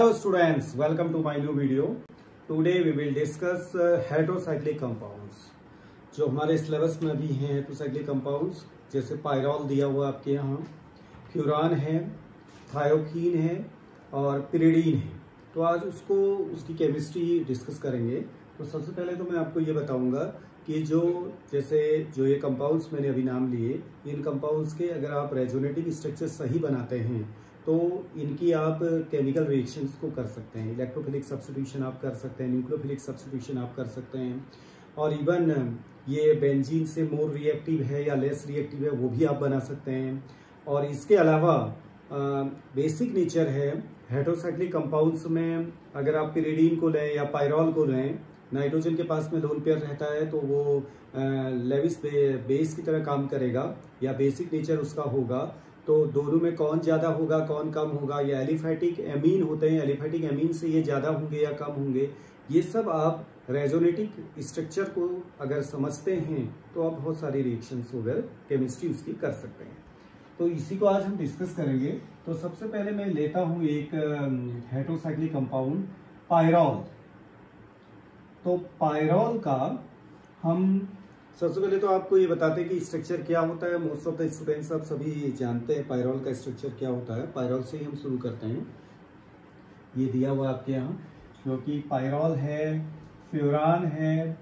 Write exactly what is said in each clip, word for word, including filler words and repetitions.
Hello students, welcome to my new video. Today we will discuss heterocyclic compounds. जो हमारे syllabus में भी हैं हेटेरोसाइक्लिक कंपाउंड्स, जैसे पायरॉल दिया हुआ आपके यहाँ, फ्यूरान है, थायोफीन है और पिरिडीन है. तो आज उसको उसकी केमिस्ट्री डिस्कस करेंगे. तो सबसे पहले तो मैं आपको ये बताऊंगा कि जो जैसे जो ये कंपाउंड्स मैंने अभी नाम लिए, इन कंपाउंड्स के अगर आप रेजोनेटिंग स्ट्रक्चर सही बनाते हैं तो इनकी आप केमिकल रिएक्शंस को कर सकते हैं. इलेक्ट्रोफिलिक सब्स्टिट्यूशन आप कर सकते हैं, न्यूक्लियोफिलिक सब्स्टिट्यूशन आप कर सकते हैं, और इवन ये बेंजीन से मोर रिएक्टिव है या लेस रिएक्टिव है वो भी आप बना सकते हैं. और इसके अलावा बेसिक नेचर है हेटेरोसाइक्लिक कंपाउंड्स में. अगर आप पिरिडीन को लें या पायरॉल को लें, नाइट्रोजन के पास में लोन पेयर रहता है तो वो लेविस बेस की तरह काम करेगा या बेसिक नेचर उसका होगा. तो दोनों में कौन ज़्यादा होगा कौन कम होगा, या एलिफैटिक एमीन होते हैं, एलिफैटिक एमीन से ये ज़्यादा होंगे या कम होंगे, ये सब आप रेजोनेटिक स्ट्रक्चर को अगर समझते हैं तो आप बहुत सारी रिएक्शंस वगैरह केमिस्ट्री उसकी कर सकते हैं. तो इसी को आज हम डिस्कस करेंगे. तो सबसे पहले मैं लेता हूँ एक हेटेरोसाइक्लिक कंपाउंड पायरॉल. तो पायरॉल का हम सबसे पहले तो आपको ये बताते हैं कि स्ट्रक्चर क्या होता है. मोस्ट ऑफ द स्टूडेंट्स आप सभी जानते हैं पायरॉल का स्ट्रक्चर क्या होता है. पायरॉल से ही हम शुरू करते हैं. ये दिया हुआ आपके यहाँ, जो कि पायरॉल है, फ्यूरान है,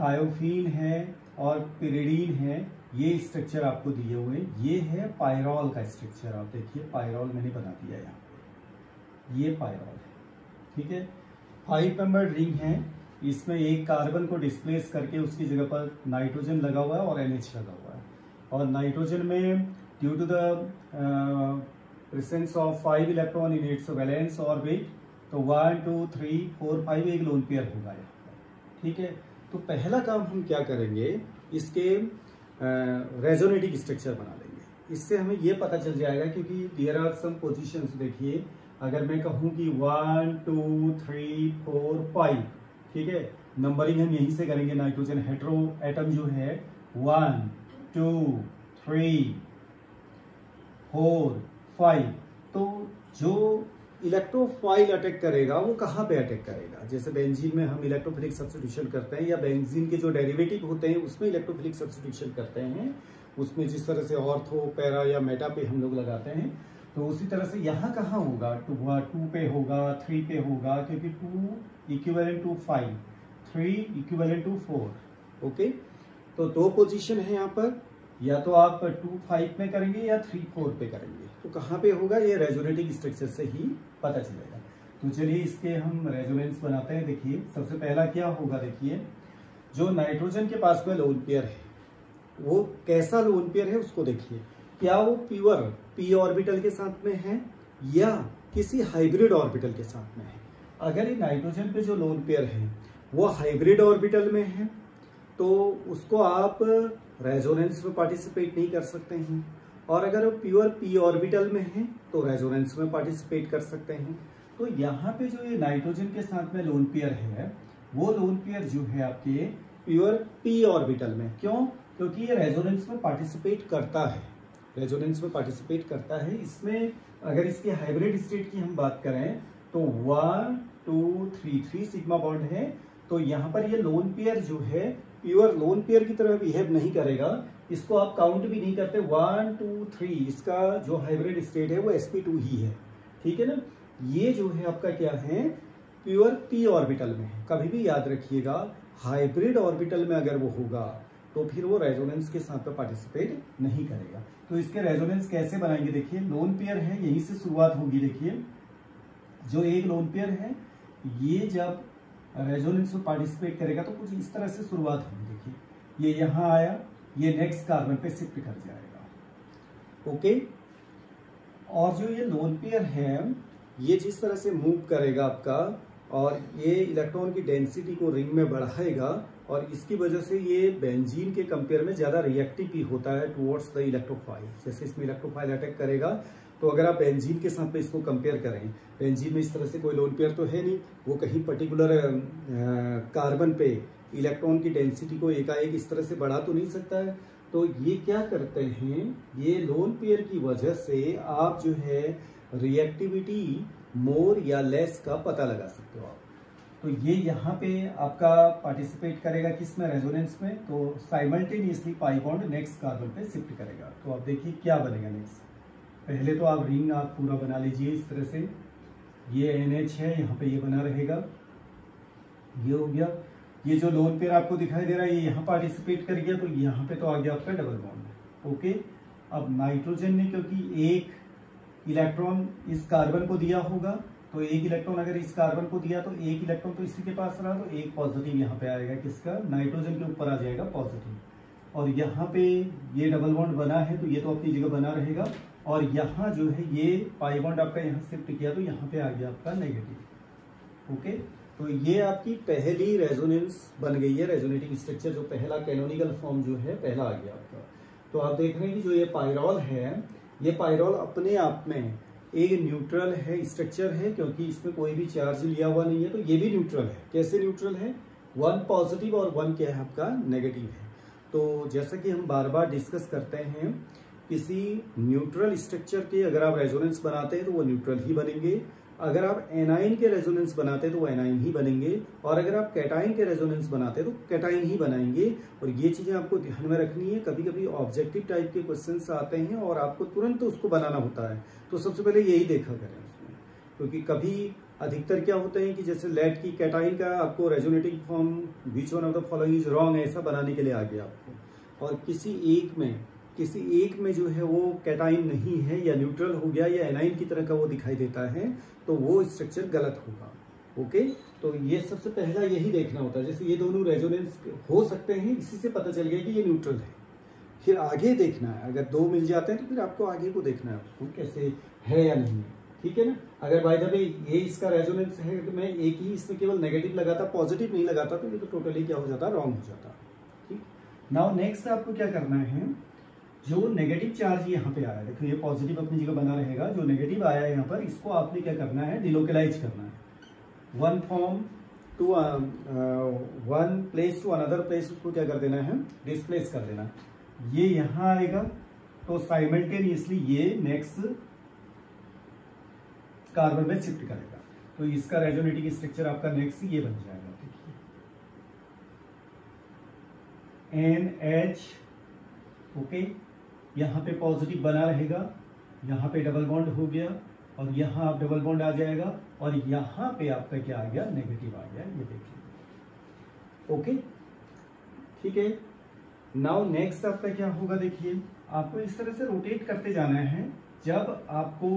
थायोफीन है और पिरिडीन है. ये स्ट्रक्चर आपको दिए हुए, ये है पायरॉल का स्ट्रक्चर. आप देखिए पायरॉल मैंने बना दिया यहाँ, ये पायरॉल है. ठीक है, फाइव मेंबर्ड रिंग है. इसमें एक कार्बन को डिस्प्लेस करके उसकी जगह पर नाइट्रोजन लगा हुआ है और एन एच लगा हुआ है. और नाइट्रोजन में due to the presence of five electron in its valence orbit, तो one two three four five एक लोन पेयर होगा. ठीक है, तो पहला काम हम क्या करेंगे, इसके रेजोनेटिक स्ट्रक्चर बना लेंगे. इससे हमें ये पता चल जाएगा, क्योंकि देयर आर सम पोजीशंस. देखिए अगर मैं कहूँ कि one two three four five, ठीक है, नंबरिंग हम यहीं से करेंगे. नाइट्रोजन हेट्रो एटम जो है one two three four five, तो जो इलेक्ट्रोफाइल अटैक करेगा वो कहाँ पे अटैक करेगा. जैसे बेंजीन में हम इलेक्ट्रोफिलिक सब्स्टिट्यूशन करते हैं, या बेंजीन के जो डेरिवेटिव होते हैं उसमें इलेक्ट्रोफिलिक सब्स्टिट्यूशन करते हैं, उसमें जिस तरह से ऑर्थो पैरा या मेटा पे हम लोग लगाते हैं, तो उसी तरह से यहाँ कहाँ होगा, टू टू पे होगा, थ्री पे होगा, क्योंकि two equivalent to five, three equivalent to four. Okay, तो दो पोजीशन है यहाँ पर, या तो आप टू फाइव में करेंगे या थ्री फोर पे करेंगे. तो कहाँ पे होगा, ये रेजोनेटिक स्ट्रक्चर से ही पता चलेगा. तो चलिए इसके हम रेजोनेंस बनाते हैं. देखिए सबसे पहला क्या होगा, देखिए जो नाइट्रोजन के पास में लोन पेयर है वो कैसा लोन पेयर है उसको देखिए. क्या वो प्योर पी ऑर्बिटल के साथ में है या किसी हाइब्रिड ऑर्बिटल के साथ में है. अगर ये नाइट्रोजन पे जो लोन पेयर है वो हाइब्रिड ऑर्बिटल में है तो उसको आप रेजोनेंस में पार्टिसिपेट नहीं कर सकते हैं, और अगर वो प्योर पी ऑर्बिटल में है तो रेजोनेंस में पार्टिसिपेट कर सकते हैं. तो यहाँ पे जो ये नाइट्रोजन के साथ में लोन पेयर है वो लोन पेयर जो है आपके प्योर पी ऑर्बिटल में, क्यों, क्योंकि ये रेजोनेंस में पार्टिसिपेट करता है, रेजोनेंस में पार्टिसिपेट करता है. इसमें अगर इसके हाइब्रिड स्टेट की हम बात करें तो one two three three sigma bond है, तो यहाँ पर ये लोन पेयर जो है प्योर लोन पेयर की तरह बिहेव नहीं करेगा. इसको आप काउंट भी नहीं करते, वन टू थ्री, इसका जो हाइब्रिड स्टेट है वो एस पी टू ही है. ठीक है ना, ये जो है आपका क्या है, प्योर पी ऑर्बिटल में है. कभी भी याद रखिएगा हाइब्रिड ऑर्बिटल में अगर वो होगा तो फिर वो रेजोनेंस के साथ में पार्टिसिपेट नहीं करेगा. तो इसके रेजोनेंस कैसे बनाएंगे, देखिए लोन पेयर है, यहीं से शुरुआत होगी. देखिए जो एक लोन पेयर है ये जब रेजोनेंस में पार्टिसिपेट करेगा तो कुछ इस तरह से शुरुआत होगी. देखिए ये यहाँ आया, ये नेक्स्ट कार्बन पे शिफ्ट कर जाएगा. ओके, और जो ये लोन पेयर है ये जिस तरह से मूव करेगा आपका, और ये इलेक्ट्रॉन की डेंसिटी को रिंग में बढ़ाएगा, और इसकी वजह से ये बेंजीन के कंपेयर में ज़्यादा रिएक्टिव भी होता है टुवर्ड्स द इलेक्ट्रोफाइल. जैसे इसमें इलेक्ट्रोफाइल अटैक करेगा, तो अगर आप बेंजीन के साथ में इसको कंपेयर करें, बेंजीन में इस तरह से कोई लोन पेयर तो है नहीं, वो कहीं पर्टिकुलर कार्बन पे इलेक्ट्रॉन की डेंसिटी को एकाएक इस तरह से बढ़ा तो नहीं सकता है. तो ये क्या करते हैं, ये लोन पेयर की वजह से आप जो है रिएक्टिविटी मोर या लेस का पता लगा सकते हो आप। तो ये यहाँ पे आपका पार्टिसिपेट करेगा किसमें, रेजोनेंस में, तो simultaneously pi bond next carbon पे शिफ्ट करेगा। तो आप देखिए क्या बनेगा नेक्स्ट। पहले तो आप रिंग आप पूरा बना लीजिए इस तरह से, ये एन एच है, यहाँ पे ये बना रहेगा, ये हो गया। ये जो लोन पेयर आपको दिखाई दे रहा है ये यहाँ पार्टिसिपेट कर गया, तो यहाँ पे तो आ गया आपका डबल बॉन्ड। ओके, अब नाइट्रोजन ने क्योंकि एक इलेक्ट्रॉन इस कार्बन को दिया होगा, तो एक इलेक्ट्रॉन अगर इस कार्बन को दिया तो एक इलेक्ट्रॉन तो इसी के पास रहा, तो एक पॉजिटिव यहाँ पे आएगा किसका, नाइट्रोजन के ऊपर आ जाएगा पॉजिटिव। और यहाँ पे ये डबल बॉन्ड बना है तो ये तो अपनी जगह बना रहेगा, और यहाँ जो है ये पाई बॉन्ड आपका यहाँ शिफ्ट किया तो यहाँ पे आ गया आपका नेगेटिव। ओके, तो ये आपकी पहली रेजोनेंस बन गई है, रेजोनेटिंग स्ट्रक्चर, जो पहला कैनोनिकल फॉर्म जो है पहला आ गया आपका। तो आप देख रहे हैं कि जो ये पायरॉल है, ये पायरॉल अपने आप में एक न्यूट्रल है स्ट्रक्चर है, क्योंकि इसमें कोई भी चार्ज लिया हुआ नहीं है, तो ये भी न्यूट्रल है। कैसे न्यूट्रल है, वन पॉजिटिव और वन क्या है आपका नेगेटिव है। तो जैसा कि हम बार बार डिस्कस करते हैं, किसी न्यूट्रल स्ट्रक्चर के अगर आप रेजोनेंस बनाते हैं तो वो न्यूट्रल ही बनेंगे, अगर आप एनाइन के रेजोनेंस बनाते हैं तो वो एनाइन ही बनेंगे, और अगर आप कैटाइन के रेजोनेंस बनाते हैं तो कैटाइन ही बनाएंगे। और ये चीज़ें आपको ध्यान में रखनी है। कभी कभी ऑब्जेक्टिव टाइप के क्वेश्चंस आते हैं और आपको तुरंत उसको बनाना होता है, तो सबसे पहले यही देखा करें उसमें, क्योंकि कभी अधिकतर क्या होते हैं कि जैसे लेड की कैटाइन का आपको resonating form which one of the following is wrong ऐसा बनाने के लिए आ गया आपको, और किसी एक में किसी एक में जो है वो कैटाइन नहीं है या न्यूट्रल हो गया या एनाइन की तरह का वो दिखाई देता है, तो वो स्ट्रक्चर गलत होगा। ओके, तो ये सबसे पहला यही देखना होता है। जैसे ये दोनों रेजोनेंस हो सकते हैं, इसी से पता चल गया कि ये न्यूट्रल है। फिर आगे देखना है, अगर दो मिल जाते हैं तो फिर आपको आगे को देखना है उसको कैसे है या नहीं, ठीक है ना। अगर बाय द वे ये इसका रेजोनेंस है तो मैं एक ही इसमें केवल नेगेटिव लगाता, पॉजिटिव नहीं लगाता, तो ये तो टोटली क्या हो जाता, रॉन्ग हो जाता। ठीक, नाउ नेक्स्ट आपको क्या करना है, जो नेगेटिव चार्ज यहाँ पे आया, देखो ये पॉजिटिव अपनी जगह बना रहेगा, जो नेगेटिव आया है यहाँ पर, इसको आपने क्या करना है, डिलोकलाइज करना है, one form to one place to another place, उसको क्या कर देना है, डिस्प्लेस कर देना। ये यहाँ आएगा तो साइमल्टेनियसली ये नेक्स्ट कार्बन में शिफ्ट करेगा, तो इसका रेजोनेटिंग स्ट्रक्चर आपका नेक्स्ट ये बन जाएगा। देखिए एन एच, ओके, यहाँ पे पॉजिटिव बना रहेगा, यहाँ पे डबल बॉन्ड हो गया, और यहाँ आप डबल बॉन्ड आ जाएगा, और यहाँ पे आपका क्या आ गया, नेगेटिव आ गया, ये देखिए। ओके, ठीक है, नाउ नेक्स्ट आपका क्या होगा, देखिए आपको इस तरह से रोटेट करते जाना है। जब आपको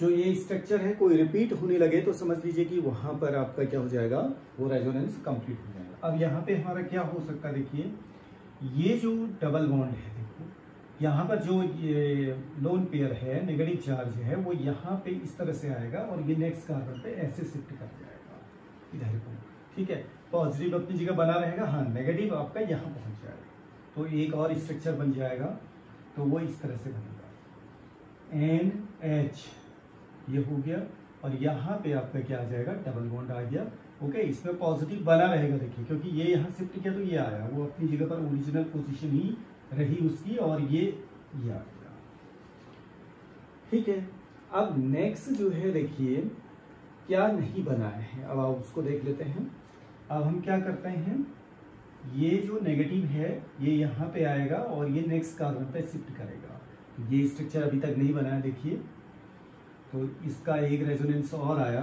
जो ये स्ट्रक्चर है कोई रिपीट होने लगे तो समझ लीजिए कि वहां पर आपका क्या हो जाएगा, वो रेजोनेंस कंप्लीट हो जाएगा। अब यहाँ पे हमारा क्या हो सकता है, देखिए ये जो डबल बॉन्ड है, देखो यहाँ पर जो ये लोन पेयर है, नेगेटिव चार्ज है, वो यहाँ पे इस तरह से आएगा और ये नेक्स्ट कार्बन पे ऐसे शिफ्ट कर जाएगा इधर को, ठीक है। पॉजिटिव अपनी जगह बना रहेगा, हाँ नेगेटिव आपका यहाँ पहुँच जाएगा, तो एक और स्ट्रक्चर बन जाएगा, तो वो इस तरह से बनेगा एन एच, ये हो गया, और यहाँ पे आपका क्या आ जाएगा, डबल बॉन्ड आ गया। ओके, okay, इसमें पॉजिटिव बना रहेगा, देखिए क्योंकि ये यहाँ शिफ्ट किया तो ये आया, वो अपनी जगह पर ओरिजिनल पोजीशन ही रही उसकी, और ये ये आ गया, ठीक है। अब नेक्स्ट जो है देखिए क्या नहीं बनाए हैं, अब आप उसको देख लेते हैं। अब हम क्या करते हैं, ये जो नेगेटिव है ये यहाँ पे आएगा और ये नेक्स्ट कार्बन पे शिफ्ट करेगा, ये स्ट्रक्चर अभी तक नहीं बनाया, देखिए तो इसका एक रेजोनेंस और आया,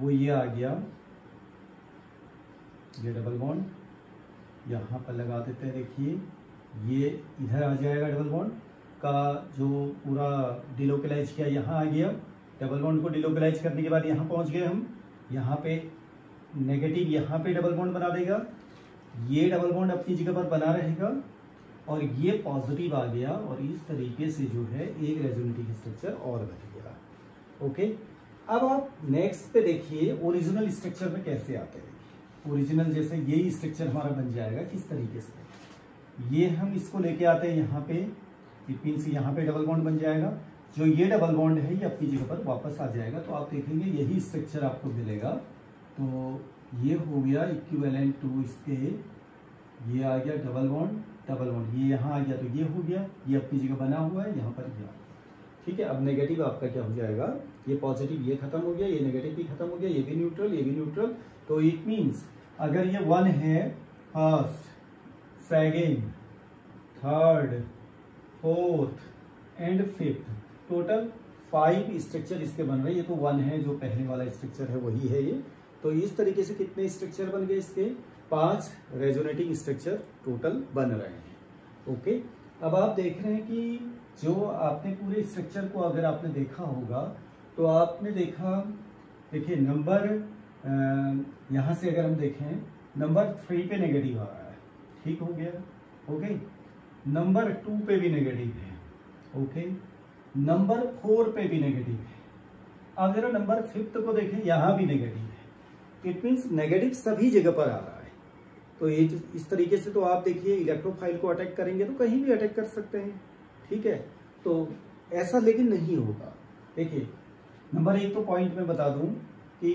वो ये आ गया, ये डबल बॉन्ड यहाँ पर लगा देते हैं, देखिए ये इधर आ जाएगा, डबल बॉन्ड का जो पूरा डिलोकलाइज किया यहाँ आ गया, डबल बॉन्ड को डिलोकलाइज करने के बाद यहाँ पहुँच गए हम, यहाँ पे नेगेटिव यहाँ पे डबल बॉन्ड बना देगा, ये डबल बॉन्ड अपनी जगह पर बना रहेगा, और ये पॉजिटिव आ गया, और इस तरीके से जो है एक रेजोनेटिंग स्ट्रक्चर और बन गया। ओके, अब आप नेक्स्ट पे देखिए ओरिजिनल स्ट्रक्चर में कैसे आते हैं। ओरिजिनल जैसे यही स्ट्रक्चर हमारा बन जाएगा किस तरीके से, ये हम इसको लेके आते हैं यहाँ पे, इट मीन्स यहाँ पे डबल बॉन्ड बन जाएगा, जो ये डबल बॉन्ड है ये अपनी जगह पर वापस आ जाएगा, तो आप देखेंगे यही स्ट्रक्चर आपको मिलेगा। तो ये हो गया इक्विवेलेंट टू इसके, ये आ गया डबल बॉन्ड, डबल बॉन्ड ये यहाँ आ गया तो ये हो गया, ये अपनी जगह बना हुआ है, यहाँ पर गया, ठीक है। अब नेगेटिव आपका क्या हो जाएगा, ये पॉजिटिव ये खत्म हो गया, ये नेगेटिव भी खत्म हो गया, ये भी न्यूट्रल, ये भी न्यूट्रल। तो इट मीन्स अगर ये वन है, first second third fourth and fifth, total five structure इसके बन रहे हैं। ये तो वन है, जो पहले वाला स्ट्रक्चर है वही है ये। तो इस तरीके से कितने स्ट्रक्चर बन गए इसके? पांच रेजोनेटिंग स्ट्रक्चर टोटल बन रहे हैं। ओके, अब आप देख रहे हैं कि जो आपने पूरे स्ट्रक्चर को अगर आपने देखा होगा तो आपने देखा, देखिए नंबर यहाँ से अगर हम देखें नंबर थ्री पे नेगेटिव आ रहा है, ठीक हो गया। ओके, नंबर टू पे भी नेगेटिव है। ओके, नंबर फोर पे भी नेगेटिव है। अगर नंबर फिफ्थ को देखें यहाँ भी नेगेटिव है। इट मीन्स नेगेटिव सभी जगह पर आ रहा है। तो ये इस तरीके से तो आप देखिए इलेक्ट्रोफाइल को अटैक करेंगे तो कहीं भी अटैक कर सकते हैं, ठीक है। तो ऐसा लेकिन नहीं होगा। देखिए नंबर एक तो पॉइंट में बता दूं कि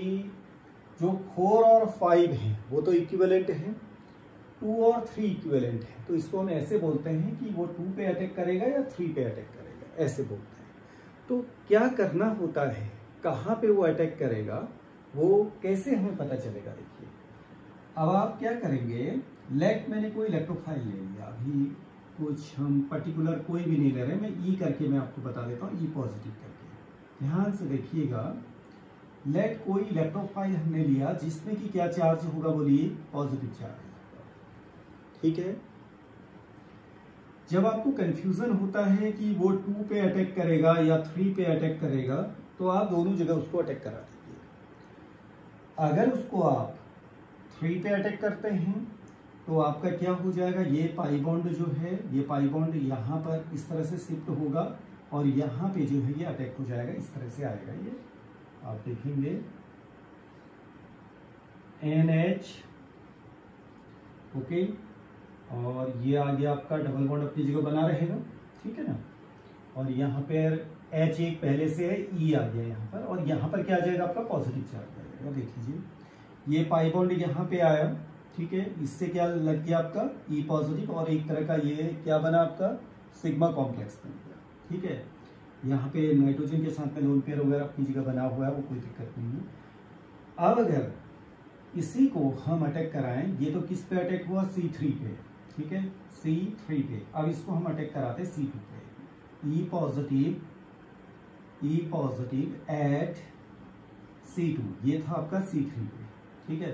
जो फोर और फाइव है वो तो इक्विवेलेंट है, टू और थ्री इक्विवेलेंट है। तो इसको हम ऐसे बोलते हैं कि वो टू पे अटैक करेगा या थ्री पे अटैक करेगा, ऐसे बोलते हैं। तो क्या करना होता है, कहाँ पे वो अटैक करेगा, वो कैसे हमें पता चलेगा? देखिए अब आप क्या करेंगे, लेट मैंने कोई इलेक्ट्रोफाइल ले लिया, अभी कुछ हम पर्टिकुलर कोई भी नहीं ले रहे, मैं ई करके मैं आपको बता देता हूँ, ई पॉजिटिव करके। ध्यान से देखिएगा, लेट कोई इलेक्ट्रोफाइल हमने लिया जिसमें कि क्या चार्ज होगा, बोलिए पॉजिटिव चार्ज, ठीक है। जब आपको कंफ्यूजन होता है कि वो टू पे अटैक करेगा या थ्री पे अटैक करेगा, तो आप दोनों जगह उसको अटैक करा दीजिए। अगर उसको आप थ्री पे अटैक करते हैं तो आपका क्या हो जाएगा, ये पाई बॉन्ड जो है, ये पाई बॉन्ड यहाँ पर इस तरह से शिफ्ट होगा और यहाँ पे जो है ये अटैक हो जाएगा, इस तरह से आएगा। ये आप देखेंगे एन एच, ओके, और ये आगे आपका डबल बॉन्ड अपनी जगह बना रहेगा, ठीक है ना। और यहाँ पर एच एक पहले से है, ई आ गया यहाँ पर, और यहाँ पर क्या आ जाएगा आपका पॉजिटिव चार्ज आ जाएगा। देख लीजिए ये पाई बॉन्ड यहाँ पे आया, ठीक है, इससे क्या लग गया आपका ई पॉजिटिव, और एक तरह का ये क्या बना आपका सिग्मा कॉम्प्लेक्स बन गया, ठीक है। यहाँ पे नाइट्रोजन के साथ में लोन पेयर वगैरह अपनी जगह बना हुआ है, वो कोई दिक्कत नहीं है। अब अगर इसी को हम अटैक कराएं, ये तो किस पे अटैक हुआ, सी थ्री पे, ठीक है, सी थ्री पे। अब इसको हम अटैक कराते सी टू पे, E positive E positive at C two, ये था आपका सी थ्री पे, ठीक है।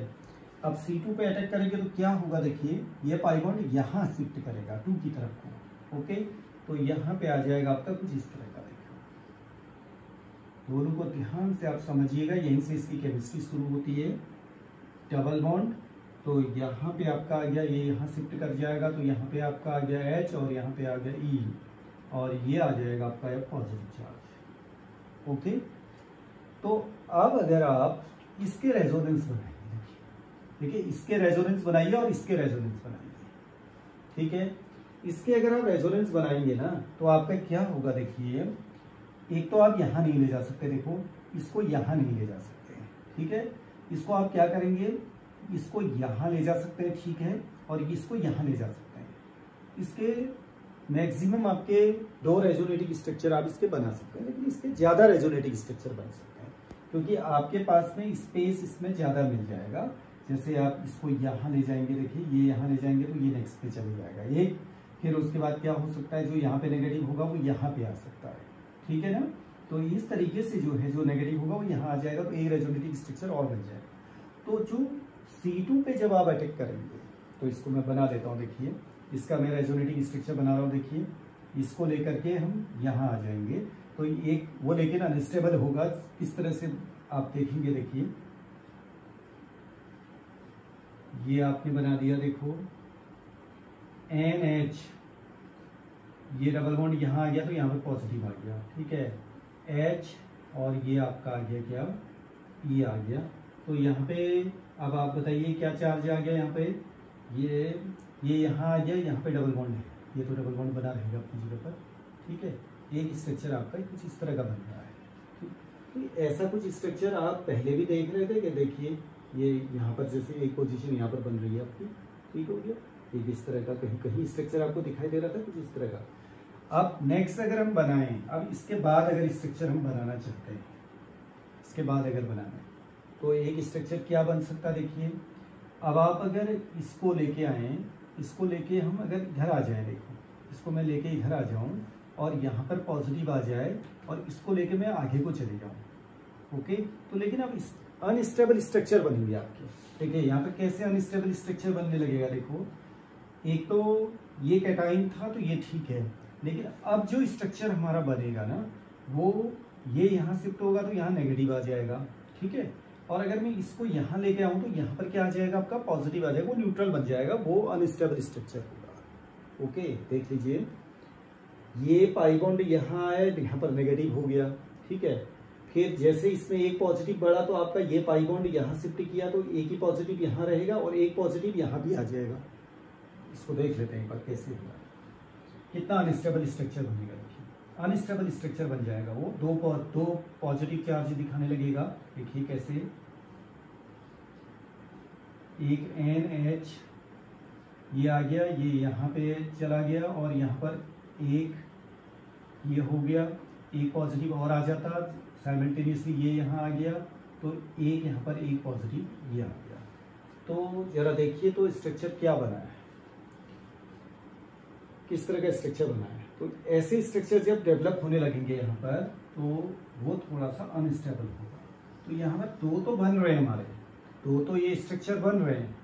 अब सी टू पे अटैक करेंगे तो क्या होगा, देखिए ये पाई बॉन्ड यहाँ शिफ्ट करेगा टू की तरफ को, ओके। तो यहाँ पे आ जाएगा आपका कुछ इस तरह का, देखो दोनों को ध्यान से आप समझिएगा, यहीं से इसकी केमिस्ट्री शुरू होती है। डबल बॉन्ड, तो यहाँ पे आपका आ गया, ये यहाँ शिफ्ट कर जाएगा, तो यहाँ पे आपका आ गया H और यहाँ पे आ गया E, और ये आ जाएगा आपका पॉजिटिव चार्ज, ओके। तो अब अगर आप इसके रेजोनेंस बनाए, देखिए इसके रेजोनेंस बनाइए और इसके रेजोनेंस बनाइए, ठीक है। इसके अगर आप रेजोनेंस बनाएंगे ना तो आपका क्या होगा, देखिए एक तो आप यहाँ नहीं ले जा सकते, देखो इसको यहाँ नहीं ले जा सकते, ठीक है। इसको आप क्या करेंगे, इसको यहाँ ले जा सकते हैं, ठीक है, और इसको यहाँ ले जा सकते हैं। इसके मैक्सिमम आपके दो रेजोनेटिंग स्ट्रक्चर आप इसके बना सकते हैं, लेकिन इसके ज़्यादा रेजोनेटिंग स्ट्रक्चर बन सकते हैं क्योंकि आपके पास में स्पेस इसमें ज़्यादा मिल जाएगा। जैसे आप इसको यहाँ ले जाएंगे, देखिए ये यहाँ ले जाएंगे तो ये नेक्स्ट पे चले जाएगा ये, फिर उसके बाद क्या हो सकता है, जो यहाँ पे नेगेटिव होगा वो यहाँ पे आ सकता है, ठीक है ना। तो इस तरीके से जो है जो नेगेटिव होगा वो यहाँ आ जाएगा, तो एक रेजोनेटिंग स्ट्रक्चर और बन जाएगा। तो जो सी टू पे जब आप अटैक करेंगे, तो इसको मैं बना देता हूँ, देखिए इसका मैं रेजोनेटिंग स्ट्रक्चर बना रहा हूँ। देखिए इसको लेकर के हम यहाँ आ जाएंगे, तो एक वो लेकिन अनस्टेबल होगा, इस तरह से आप देखेंगे। देखिए ये आपने बना दिया, देखो एन एच, ये डबल बॉन्ड यहाँ आ गया तो यहाँ पर पॉजिटिव आ गया, ठीक है, एच, और ये आपका आ गया क्या, ये आ गया। तो यहाँ पे अब आप बताइए क्या चार्ज आ गया यहाँ पे, ये ये यहाँ आ गया, यहाँ पे डबल बॉन्ड है, ये तो डबल बॉन्ड बना रहेगा अपनी जगह पर, ठीक है। एक स्ट्रक्चर आपका कुछ इस तरह का बन रहा है, ठीक। तो ऐसा कुछ स्ट्रक्चर आप पहले भी देख रहे थे कि देखिए ये यहाँ पर जैसे एक पोजीशन यहाँ पर बन रही है आपकी, ठीक हो गया, एक इस तरह का कहीं कहीं स्ट्रक्चर आपको दिखाई दे रहा था कुछ इस तरह का। अब नेक्स्ट अगर हम बनाएं, अब इसके बाद अगर स्ट्रक्चर हम बनाना चाहते हैं इसके बाद अगर बनाना है तो एक स्ट्रक्चर क्या बन सकता देखिए। अब आप अगर इसको लेके आए, इसको लेके हम अगर घर आ जाएं, देखो इसको मैं लेके घर आ जाऊं और यहाँ पर पॉजिटिव आ जाए और इसको लेके मैं आगे को चले जाऊँ, ओके। तो लेकिन अब अनस्टेबल स्ट्रक्चर बनी हुई आपकी, ठीक है। यहाँ पर कैसे अनस्टेबल स्ट्रक्चर बनने लगेगा, देखो एक तो ये कैटाइन था तो ये ठीक है, लेकिन अब जो स्ट्रक्चर हमारा बनेगा ना वो ये यहाँ शिफ्ट होगा तो यहाँ नेगेटिव आ जाएगा, ठीक है। और अगर मैं इसको यहाँ लेके आऊँ तो यहाँ पर क्या आ जाएगा, आपका पॉजिटिव आ जाएगा, वो न्यूट्रल बन जाएगा, वो अनस्टेबल स्ट्रक्चर होगा, ओके। देख लीजिए ये पाई बॉन्ड यहाँ आया, यहाँ पर नेगेटिव हो गया, ठीक है। फिर जैसे इसमें एक पॉजिटिव बढ़ा तो आपका ये पाई बॉन्ड यहाँ शिफ्ट किया तो एक ही पॉजिटिव यहाँ रहेगा और एक पॉजिटिव यहाँ भी आ जाएगा। इसको देख लेते हैं एक बार कैसे होगा, कितना अनस्टेबल स्ट्रक्चर बनेगा। देखिए अनस्टेबल स्ट्रक्चर बन जाएगा वो, दो दो पॉजिटिव चार्ज दिखाने लगेगा, देखिए कैसे, एक एन एच ये आ गया, ये यहाँ पे चला गया और यहाँ पर एक ये हो गया, एक पॉजिटिव और आ जाता साइमल्टेनियसली, ये यहाँ आ गया तो एक यहाँ पर एक पॉजिटिव ये आ गया। तो जरा देखिए तो स्ट्रक्चर क्या बना है, किस तरह का स्ट्रक्चर बना है। तो ऐसे स्ट्रक्चर जब डेवलप होने लगेंगे यहाँ पर तो वो थोड़ा सा अनस्टेबल होगा। तो यहाँ पर दो तो बन रहे हैं हमारे, दो तो ये स्ट्रक्चर बन रहे हैं,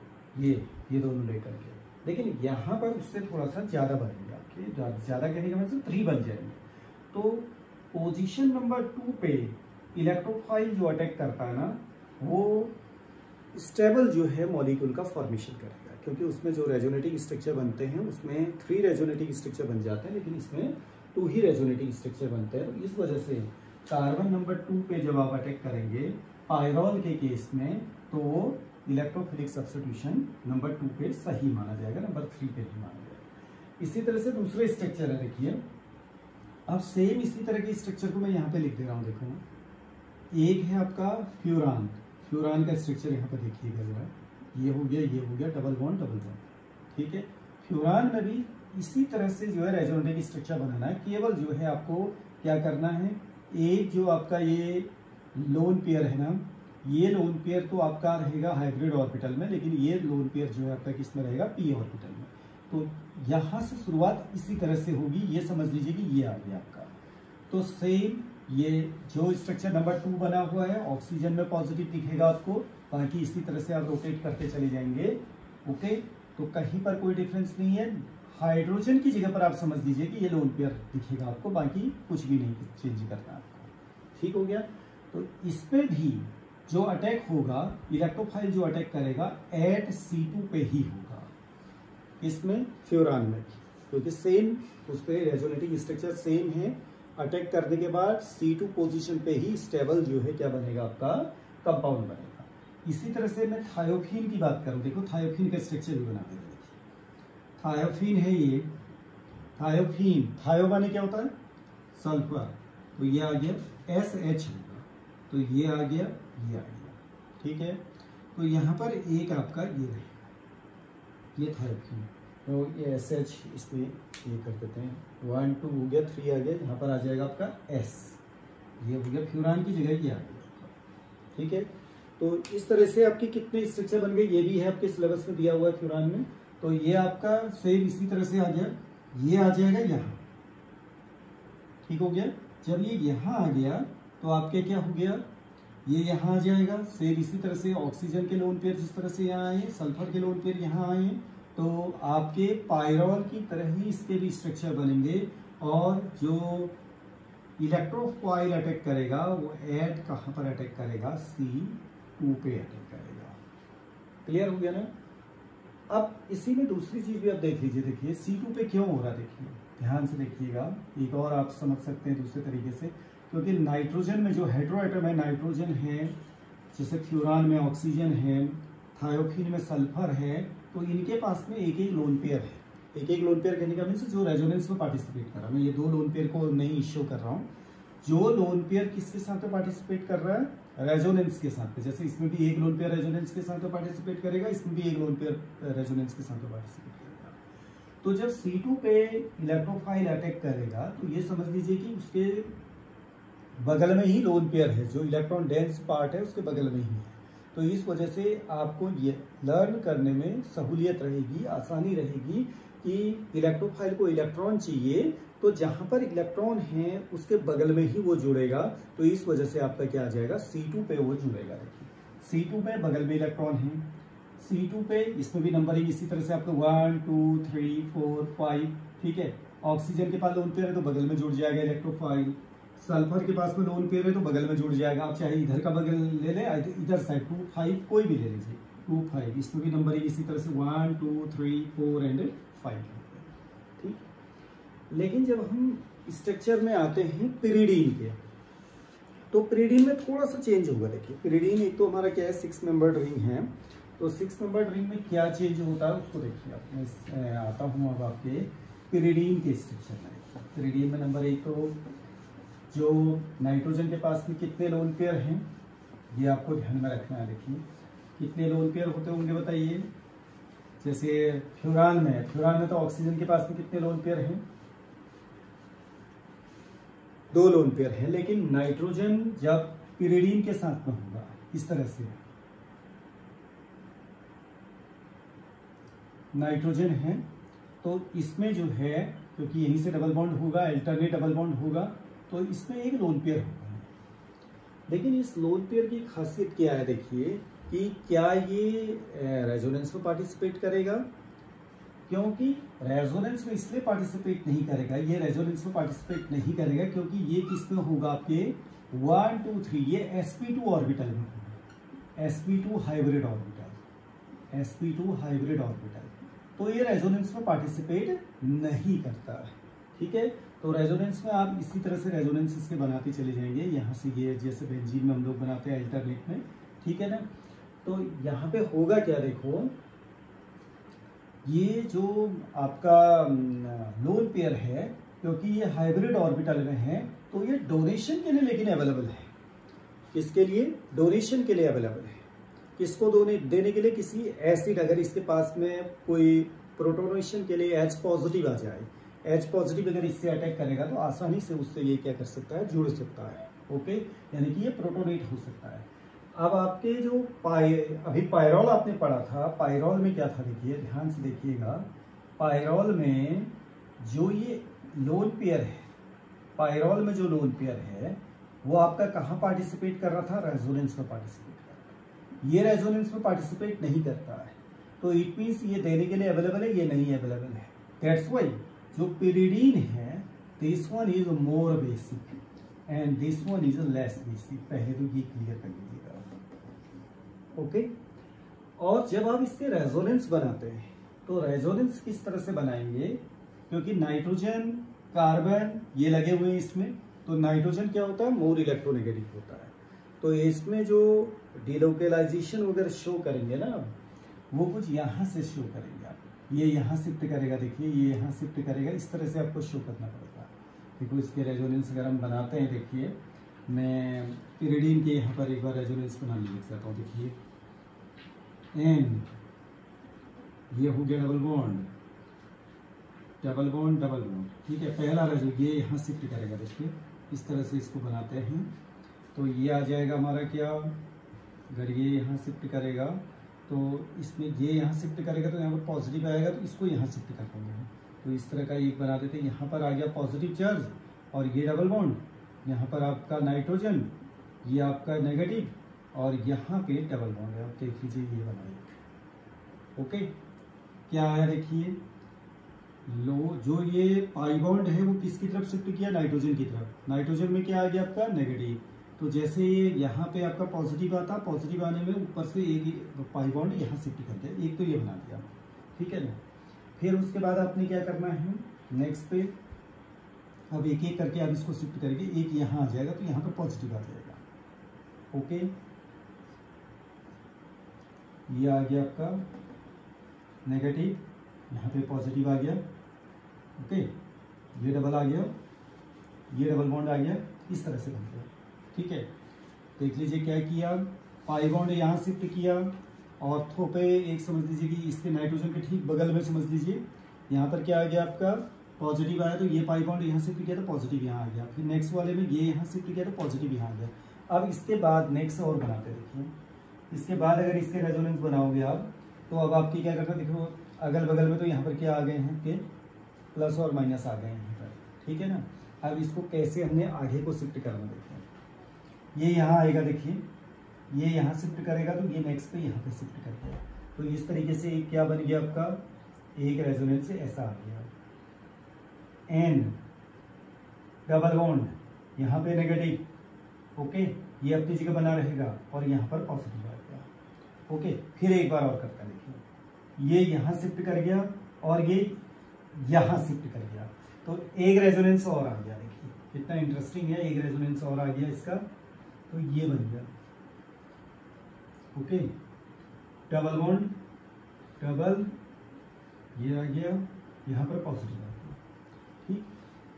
ये ये दोनों लेकर के, लेकिन यहाँ पर उससे थोड़ा सा ज़्यादा बनेगा, आपके ज़्यादा कहने का मतलब थ्री बन जाएंगे। तो पोजीशन नंबर टू पे इलेक्ट्रोफाइल जो अटैक करता है ना वो स्टेबल जो है मॉलिक्यूल का फॉर्मेशन करेगा, क्योंकि उसमें जो रेजोनेटिंग स्ट्रक्चर बनते हैं उसमें थ्री रेजोनेटिंग स्ट्रक्चर बन जाते हैं, लेकिन इसमें टू ही रेजोनेटिंग स्ट्रक्चर बनते हैं। इस वजह से कार्बन नंबर टू पे जब आप अटैक करेंगे पायरॉल के केस में तो वो इलेक्ट्रोफिलिक सब्स्टिट्यूशन नंबर टू पे सही माना जाएगा, नंबर थ्री पे भी माना जाएगा। इसी तरह से दूसरे स्ट्रक्चर है, देखिए अब सेम इसी तरह के स्ट्रक्चर को मैं यहाँ पे लिख दे रहा हूँ। देखो एक है आपका फ्यूरान, फ्यूरान का स्ट्रक्चर यहाँ पर देखिएगा जरा, ये हो गया ये हो गया, डबल बॉन्ड डबल बॉन्ड, ठीक है। फ्यूरान में भी इसी तरह से जो है रेजोनेटिक स्ट्रक्चर बनाना है, केवल जो है आपको क्या करना है, एक जो आपका ये लोन पेयर है ना, ये लोन पेयर तो आपका रहेगा हाइब्रिड ऑर्बिटल में, लेकिन ये लोन पेयर जो है आपका किसमें रहेगा, पी ऑर्बिटल में। तो यहाँ से शुरुआत इसी तरह से होगी, ये समझ लीजिए कि ये आ गया आपका। तो सेम ये जो स्ट्रक्चर नंबर टू बना हुआ है ऑक्सीजन में पॉजिटिव दिखेगा आपको, बाकी इसी तरह से आप रोटेट करते चले जाएंगे, ओके। तो कहीं पर कोई डिफरेंस नहीं है, हाइड्रोजन की जगह पर आप समझ लीजिए कि ये लोन पेयर दिखेगा आपको, बाकी कुछ भी नहीं चेंज करना आपको, ठीक हो गया। तो इस पर भी जो अटैक होगा इलेक्ट्रोफाइल जो अटैक करेगा एट सी टू पे ही होगा, इसमें फ्यूरान में भी, क्योंकि सेम उस पर रेजोनेटिंग स्ट्रक्चर सेम है। अटैक करने के बाद सी टू पोजीशन पे ही स्टेबल जो है क्या बनेगा आपका, कंपाउंड बनेगा। इसी तरह से मैं थायोफीन की बात करूं, देखो थायोफीन का स्ट्रक्चर भी बना देते हैं। थायोफीन है ये, थायोफीन थायो बने क्या होता है, सल्फर, तो ये आ गया एस एच होगा, तो ये आ गया ये आ गया, ठीक है। तो यहाँ पर एक आपका ये रहेगा, ये थायोफीन, तो ये एस एच इसमें ये कर देते हैं, वन टू हो गया, थ्री आ गया, यहाँ पर आ जाएगा आपका एस, ये हो गया फ्यूरान की जगह ये आ गया, ठीक है। तो इस तरह से आपके कितने स्ट्रक्चर बन गए, ये भी है आपके सिलेबस में दिया हुआ है फ्यूरान में। तो ये आपका सेम इसी तरह से आ गया, ये आ जाएगा यहाँ, ठीक हो गया। जब ये यहाँ आ गया तो आपके क्या हो गया, ये यहाँ आ जाएगा। सेम इसी तरह से ऑक्सीजन के लोन पेयर जिस तरह से यहाँ आए, सल्फर के लोन पेयर यहाँ आए, तो आपके पायरॉल की तरह ही इसके भी स्ट्रक्चर बनेंगे। और जो इलेक्ट्रोफाइल अटैक करेगा वो एट कहाँ पर अटैक करेगा, सी टू पे अटैक करेगा, क्लियर हो गया ना। अब इसी में दूसरी चीज़ भी आप देख लीजिए, देखिए सी टू पे क्यों हो रहा है, देखिए ध्यान से देखिएगा, एक और आप समझ सकते हैं दूसरे तरीके से, क्योंकि नाइट्रोजन में जो हेटेरो एटम है, नाइट्रोजन है, जैसे फ्यूरान में ऑक्सीजन है, थायोफीन में सल्फर है, तो इनके पास में एक एक लोन पेयर है। एक एक लोन पेयर कहने का मीन्स जो रेजोनेंस में पार्टिसिपेट कर रहा है, मैं ये दो लोन पेयर को नहीं इश्यू कर रहा हूँ, जो लोन पेयर किसके साथ पार्टिसिपेट कर रहा है, रेजोनेंस के साथ। जैसे इसमें भी एक लोन पेयर रेजोनेंस के साथ पार्टिसिपेट करेगा, इसमें भी एक लोन पेयर रेजोनेंस के साथ पार्टिसिपेट करेगा। तो जब सी टू पे इलेक्ट्रोफाइल अटैक करेगा तो ये समझ लीजिए कि उसके बगल में ही लोन पेयर है, जो इलेक्ट्रॉन डेंस पार्ट है उसके बगल में ही है। तो इस वजह से आपको ये लर्न करने में सहूलियत रहेगी, आसानी रहेगी कि इलेक्ट्रोफाइल को इलेक्ट्रॉन चाहिए तो जहाँ पर इलेक्ट्रॉन है उसके बगल में ही वो जुड़ेगा। तो इस वजह से आपका क्या आ जाएगा, सी टू पे वो जुड़ेगा। देखिए सी टू पे बगल में इलेक्ट्रॉन है, सी टू पे इसमें भी नंबरिंग इसी तरह से आपको one two three four five, ठीक है। ऑक्सीजन के पास लोन पेयर है तो बगल में जुड़ जाएगा इलेक्ट्रोफाइल, सल्फर के पास में लोन पेयर है तो बगल में जुड़ जाएगा। आप चाहे इधर का बगल ले लें, इधर साइड टू फाइव कोई भी ले लीजिए, टू फाइव इसमें भी नंबरिंग इसी तरह से one two three four and five, ठीक। लेकिन जब हम स्ट्रक्चर में आते हैं पिरीडीन के, तो पिरीडीन में थोड़ा सा चेंज होगा। देखिए पिरीडीन एक तो हमारा क्या है, सिक्स मेंबर्ड रिंग है। तो सिक्स मेंबर्ड रिंग में क्या चेंज होता है उसको देखिए आप, मैं आता हूँ अब आपके पिरीडीन के स्ट्रक्चर में। पिरीडीन में नंबर एक तो जो नाइट्रोजन के पास में कितने लोन पेयर हैं, ये आपको ध्यान में रखना है। देखिए कितने लोन पेयर होते होंगे बताइए। जैसे फ्यूरान में, फ्यूरान में तो ऑक्सीजन के पास में कितने लोन पेयर हैं, दो लोन पेयर हैं। लेकिन नाइट्रोजन जब पिरीडीन के साथ में होगा इस तरह से, नाइट्रोजन है तो इसमें जो है, क्योंकि यहीं से डबल बॉन्ड होगा, अल्टरनेट डबल बॉन्ड होगा, तो इसमें एक लोन पेयर होगा। लेकिन इस लोन पेयर की खासियत क्या है देखिए, कि क्या ये रेजोनेंस में पार्टिसिपेट करेगा? क्योंकि रेजोनेंस में इसलिए पार्टिसिपेट नहीं करेगा, ये रेजोनेंस में पार्टिसिपेट नहीं करेगा क्योंकि ये किस में होगा आपके वन टू थ्री, ये एस पी टू ऑर्बिटल में होगा, S P two hybrid orbital, S P two hybrid orbital. तो ये रेजोनेंस में पार्टिसिपेट नहीं करता है, ठीक है। तो रेजोनेंस में आप इसी तरह से रेजोनेंस इसके बनाते चले जाएंगे, यहाँ से ये जैसे बेंजीन में हम लोग बनाते हैं अल्टरनेट में, ठीक है ना। तो यहाँ पे होगा क्या देखो, ये जो आपका लोन पेयर है क्योंकि ये हाइब्रिड ऑर्बिटल में है तो ये डोनेशन के लिए लेकिन अवेलेबल है। किसके लिए? डोनेशन के लिए अवेलेबल है। किसको दोने देने के लिए? किसी एसिड, अगर इसके पास में कोई प्रोटोनेशन के लिए एच पॉजिटिव आ जाए, एच पॉजिटिव अगर इससे अटैक करेगा तो आसानी से उससे ये क्या कर सकता है, जुड़ सकता है, ओके। यानी कि ये प्रोटोनेट हो सकता है। अब आपके जो पाय अभी पायरॉल आपने पढ़ा था, पायरॉल में क्या था देखिए, ध्यान से देखिएगा। पायरॉल में जो ये लोन पेयर है, पायरॉल में जो लोन पेयर है वो आपका कहाँ पार्टिसिपेट कर रहा था, रेजोनेंस में पार्टिसिपेट कर रहा था। ये रेजोनेंस में पार्टिसिपेट नहीं करता है, तो इट मीन्स ये देने के लिए अवेलेबल है, ये नहीं अवेलेबल है। दैट्स वाई जो पिरीडीन है, this one is more basic and this one is less basic. पहले तो ये क्लियर कर लीजिएगा, ओके okay? और जब आप इसके रेजोनेंस बनाते हैं तो रेजोनेंस किस तरह से बनाएंगे, क्योंकि नाइट्रोजन कार्बन ये लगे हुए हैं इसमें, तो नाइट्रोजन क्या होता है, मोर इलेक्ट्रोनेगेटिव होता है। तो इसमें जो डिलोकलाइजेशन वगैरह शो करेंगे ना, वो कुछ यहाँ से शो करेंगे आप, ये यहाँ शिफ्ट करेगा, देखिए ये यहाँ शिफ्ट करेगा, इस तरह से आपको शो करना पड़ेगा। देखो इसके रेजोनेंस अगर हम बनाते हैं, देखिए मैं पिरीडीन के यहाँ पर एक बार रेजोनेंस बना लिख सकता हूँ। देखिए एन, ये हो गया double bond, double bond double bond, ठीक है। पहला रेजो ये यहाँ शिफ्ट करेगा, देखिए इस तरह से इसको बनाते हैं तो ये आ जाएगा हमारा क्या, अगर ये यहाँ शिफ्ट करेगा तो इसमें ये यहाँ शिफ्ट करेगा तो यहाँ पर पॉजिटिव आएगा, तो इसको यहाँ शिफ्ट कर पाएंगे। तो इस तरह का एक बना देते हैं, यहाँ पर आ गया पॉजिटिव चार्ज और ये डबल बॉन्ड, यहाँ पर आपका नाइट्रोजन, ये आपका नेगेटिव और यहाँ पे डबल बॉन्ड है। आप देख लीजिए ये बनाइए, ओके। क्या आया देखिए, लो जो ये पाई बॉन्ड है वो किसकी तरफ शिफ्ट किया, नाइट्रोजन की तरफ। नाइट्रोजन में क्या आ गया आपका नेगेटिव, तो जैसे ये यहाँ पे आपका पॉजिटिव आता, पॉजिटिव आने में ऊपर से एक पाई बॉन्ड यहाँ शिफ्ट कर दिया, एक तो ये बना दिया, ठीक है ना। फिर उसके बाद आपने क्या करना है नेक्स्ट पे, अब एक एक करके आप इसको शिफ्ट करेंगे, एक यहाँ आ जाएगा तो यहाँ पर पॉजिटिव आ जाएगा, ओके। ये आ गया आपका नेगेटिव, यहाँ पे पॉजिटिव आ गया, ओके। ये डबल आ गया, ये डबल बॉन्ड आ गया, इस तरह से बन गया, ठीक है। देख लीजिए क्या किया, पाई बॉन्ड यहाँ शिफ्ट किया, ऑर्थो पे एक समझ लीजिए कि इसके नाइट्रोजन के ठीक बगल में समझ लीजिए, यहाँ पर क्या आ गया आपका पॉजिटिव आया तो ये पाई बॉन्ड यहाँ शिफ्ट किया तो पॉजिटिव यहाँ आ गया, फिर नेक्स्ट वाले में ये यहाँ शिफ्ट किया तो पॉजिटिव यहाँ आ गया। अब इसके बाद नेक्स्ट और बनाते देखिए, इसके बाद अगर इसके रेजोनेंस बनाओगे आप तो अब आपकी क्या करना, देखो अगल बगल में तो यहाँ पर क्या आ गए हैं कि प्लस और माइनस आ गए हैं यहाँ पर, ठीक है ना। अब इसको कैसे हमने आगे को शिफ्ट करना देखते हैं, ये यहाँ आएगा देखिए, ये यहाँ शिफ्ट करेगा तो ये नेक्स्ट पे यहाँ पे शिफ्ट करता है, तो इस तरीके से एक क्या बन गया आपका, एक रेजोनेंस से ऐसा आ गया एन डबल बॉन्ड, यहाँ पे नेगेटिव ओके, ये अपनी जगह बना रहेगा और यहाँ पर पॉजिटिव आ गया ओके। फिर एक बार और करता देखिए, ये यहाँ शिफ्ट कर गया और ये यहाँ शिफ्ट कर गया, तो एक रेजोनेंस और आ गया देखिए, कितना इंटरेस्टिंग है, एक रेजोनेंस और आ गया इसका, तो ये बन गया ओके डबल बॉन्ड डबल, ये आ गया यहाँ पर पॉजिटिव आ गया, ठीक।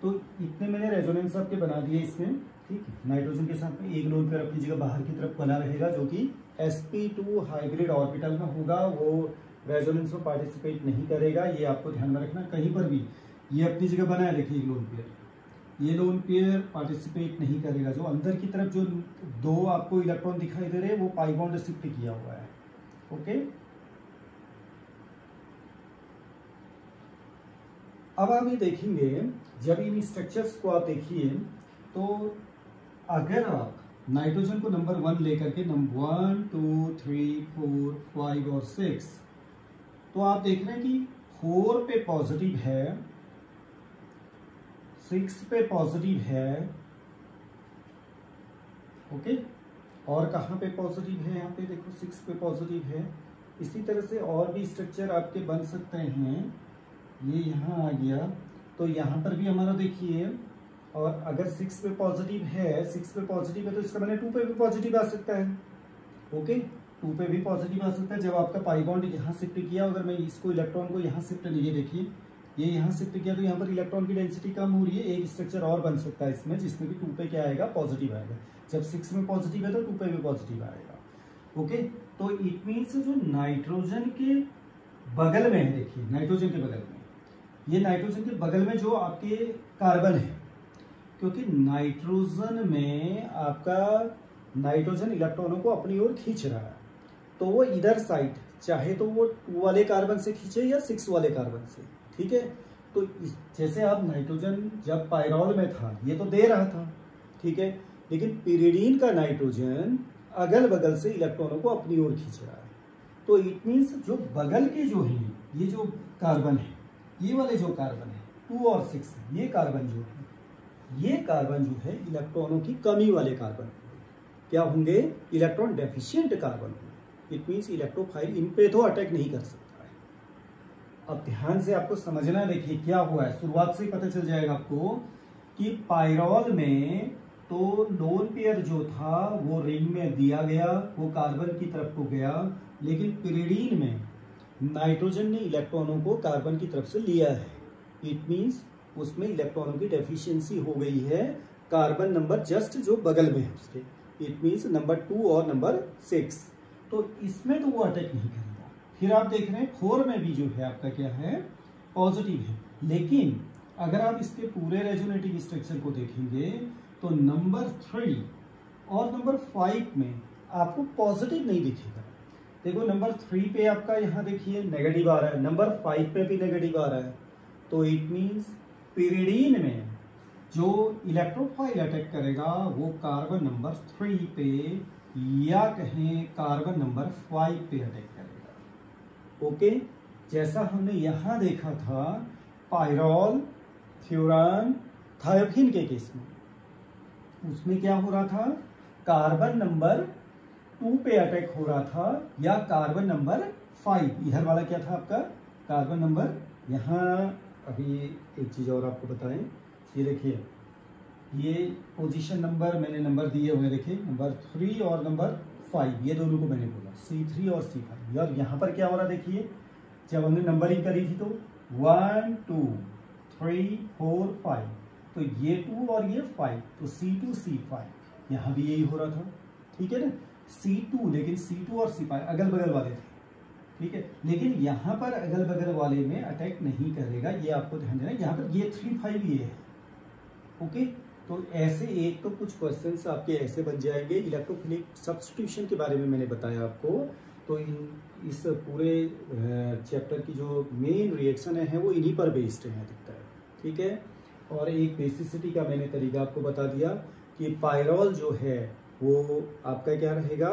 तो इतने मैंने रेजोनेंस आपके बना दिए इसमें, ठीक। नाइट्रोजन के साथ में एक लोन कर अपनी जगह बाहर की तरफ बना रहेगा जो कि S P two hybrid orbital में होगा, वो रेजोनेंस में पार्टिसिपेट नहीं करेगा, ये आपको ध्यान में रखना। कहीं पर भी ये अपनी जगह बनाया देखिए, लोन पेयर, ये लोन पेयर पार्टिसिपेट नहीं करेगा। जो अंदर की तरफ जो दो आपको इलेक्ट्रॉन दिखाई दे रहे वो पाई बॉन्ड शिफ्ट किया हुआ है ओके। अब आप ये देखेंगे जब इन स्ट्रक्चर्स को आप देखिए, तो अगर आप नाइट्रोजन को नंबर वन लेकर के number one two three four five और सिक्स, तो आप देख रहे हैं कि फोर पे पॉजिटिव है, सिक्स पे पॉजिटिव है ओके, और कहाँ पे पॉजिटिव है, यहाँ पे देखो सिक्स पे पॉजिटिव है। इसी तरह से और भी स्ट्रक्चर आपके बन सकते हैं, ये यहाँ आ गया तो यहाँ पर भी हमारा देखिए, और अगर सिक्स पे पॉजिटिव है, सिक्स पे पॉजिटिव है तो इसका मैंने टू पे भी पॉजिटिव आ सकता है ओके, टू पे भी पॉजिटिव आ सकता है। जब आपका पाई बॉन्ड यहाँ शिफ्ट किया, अगर मैं इसको इलेक्ट्रॉन को यहाँ शिफ्ट लीजिए देखिए, ये यहाँ शिफ्ट किया तो यहाँ पर इलेक्ट्रॉन की डेंसिटी कम हो रही है, एक स्ट्रक्चर और बन सकता है इसमें जिसमें भी टू पे क्या आएगा, पॉजिटिव आएगा। जब सिक्स में पॉजिटिव है तो टू पे भी पॉजिटिव आएगा ओके। तो इट मीन्स जो नाइट्रोजन के बगल में है देखिए, नाइट्रोजन के बगल में, ये नाइट्रोजन के बगल में जो आपके कार्बन है, क्योंकि नाइट्रोजन में आपका नाइट्रोजन इलेक्ट्रॉनों को अपनी ओर खींच रहा है, तो वो इधर साइड चाहे तो वो टू वाले कार्बन से खींचे या सिक्स वाले कार्बन से, ठीक है। तो जैसे आप नाइट्रोजन जब पायरॉल में था ये तो दे रहा था, ठीक है, लेकिन पिरीडीन का नाइट्रोजन अगल बगल से इलेक्ट्रॉनों को अपनी ओर खींच रहा है। तो इट मीन्स जो बगल के जो है, ये जो कार्बन है, ये वाले जो कार्बन है टू और सिक्स, ये कार्बन जो है, ये कार्बन जो है इलेक्ट्रॉनों की कमी वाले कार्बन क्या होंगे, इलेक्ट्रॉन डेफिशिएंट कार्बन होंगे। इट मीन्स इलेक्ट्रोफाइल इन पे तो अटैक नहीं कर सकता है। अब ध्यान से आपको समझना देखिए क्या हुआ है, शुरुआत से ही पता चल जाएगा आपको कि पायरॉल में तो लोन पेयर जो था वो रिंग में दिया गया, वो कार्बन की तरफ को गया, लेकिन पिरीडीन में नाइट्रोजन ने इलेक्ट्रॉनों को कार्बन की तरफ से लिया है। इट मीन्स उसमें इलेक्ट्रॉनों की डेफिशिएंसी हो गई है, कार्बन नंबर जस्ट जो बगल में है उसके, इट मीन्स नंबर टू और नंबर सिक्स, तो इसमें तो वो अटैक नहीं करेगा। फिर आप देख रहे हैं फोर में भी जो है आपका क्या है, पॉजिटिव है, लेकिन अगर आप इसके पूरे रेजोनेटिव स्ट्रक्चर को देखेंगे तो नंबर थ्री और नंबर फाइव में आपको पॉजिटिव नहीं दिखेगा। देखो नंबर थ्री पे आपका यहाँ देखिए नेगेटिव आ रहा है, नंबर फाइव पे भी नेगेटिव आ रहा है, तो इट मीन्स पिरीडीन में जो इलेक्ट्रोफाइल अटैक करेगा वो कार्बन नंबर थ्री पे या कहें कार्बन नंबर फाइव पे अटैक करेगा ओके। जैसा हमने यहाँ देखा था पायरॉल, फ्यूरान, थायोफीन के केस में, उसमें क्या हो रहा था, कार्बन नंबर टू पे अटैक हो रहा था या कार्बन नंबर फाइव, इधर वाला क्या था आपका कार्बन नंबर। यहाँ अभी एक चीज़ और आपको बताएं, ये देखिए ये पोजीशन नंबर मैंने नंबर दिए हुए देखिए, नंबर थ्री और नंबर फाइव, ये दोनों को मैंने बोला सी थ्री और सी फाइव। और यहाँ पर क्या हो रहा देखिए, जब हमने नंबरिंग करी थी तो one two three four five, तो ये टू और ये फाइव, तो सी टू सी फाइव, यहाँ भी यही हो रहा था, ठीक है ना, सी टू, लेकिन सी टू और सी फाइव अगल बगल वाले थे, ठीक है, लेकिन यहाँ पर अगल बगल वाले में अटैक नहीं करेगा, ये आपको ध्यान देना है। यहाँ पर ये थ्री फाइव ये है, ओके। तो ऐसे एक तो कुछ क्वेश्चंस आपके ऐसे बन जाएंगे। इलेक्ट्रोफिलिक सब्स्टिट्यूशन के बारे में मैंने बताया आपको, तो इन इस पूरे चैप्टर की जो मेन रिएक्शन है वो इन्हीं पर बेस्ड है दिखता है, ठीक है। और एक बेसिसिटी का मैंने तरीका आपको बता दिया कि पायरॉल जो है वो आपका क्या रहेगा,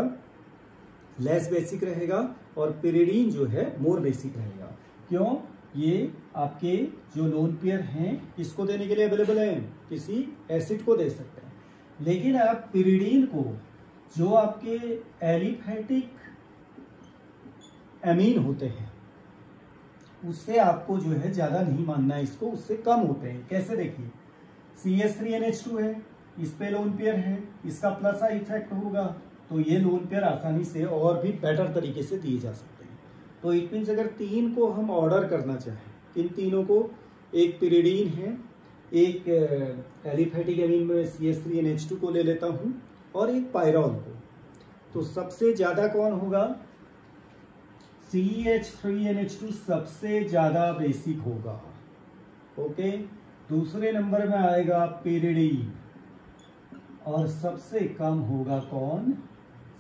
लेस बेसिक रहेगा, और पिरिडीन जो है मोर बेसिक रहेगा। क्यों? ये आपके जो लोन पेयर हैं इसको देने के लिए अवेलेबल है, किसी एसिड को दे सकते हैं, लेकिन आप पिरिडीन को जो आपके एलिफेटिक एमीन होते हैं उससे आपको जो है ज्यादा नहीं मानना है, इसको उससे कम होते हैं। कैसे देखिए, C S three N H two है, इस पे लोन पेयर है, इसका प्लस आई इफेक्ट होगा, तो ये लोन पेयर आसानी से और भी बेटर तरीके से दिए जा सकते हैं। तो इट मीन्स अगर तीन को हम ऑर्डर करना चाहें, इन तीनों को, एक पिरिडीन है, एक एलिफेटिक एमीन में C S three N H two को ले लेता हूँ, और एक पायरॉल को, तो सबसे ज़्यादा कौन होगा? C H three N H two सबसे ज़्यादा बेसिक होगा, ओके। दूसरे नंबर में आएगा पिरिडीन, और सबसे कम होगा कौन?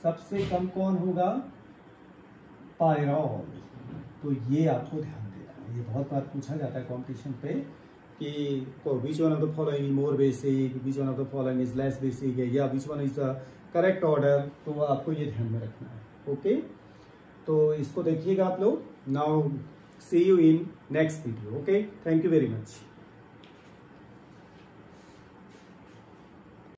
सबसे कम कौन होगा? पायरॉल। तो ये आपको ध्यान देना है, ये बहुत बार पूछा जाता है कॉम्पिटिशन पे कि which one of the following is more basic, which one of the following is less basic है, या which one is the correct order. तो आपको ये ध्यान में रखना है, ओके। तो इसको देखिएगा आप लोग। Now see you in next video, okay. Thank you very much.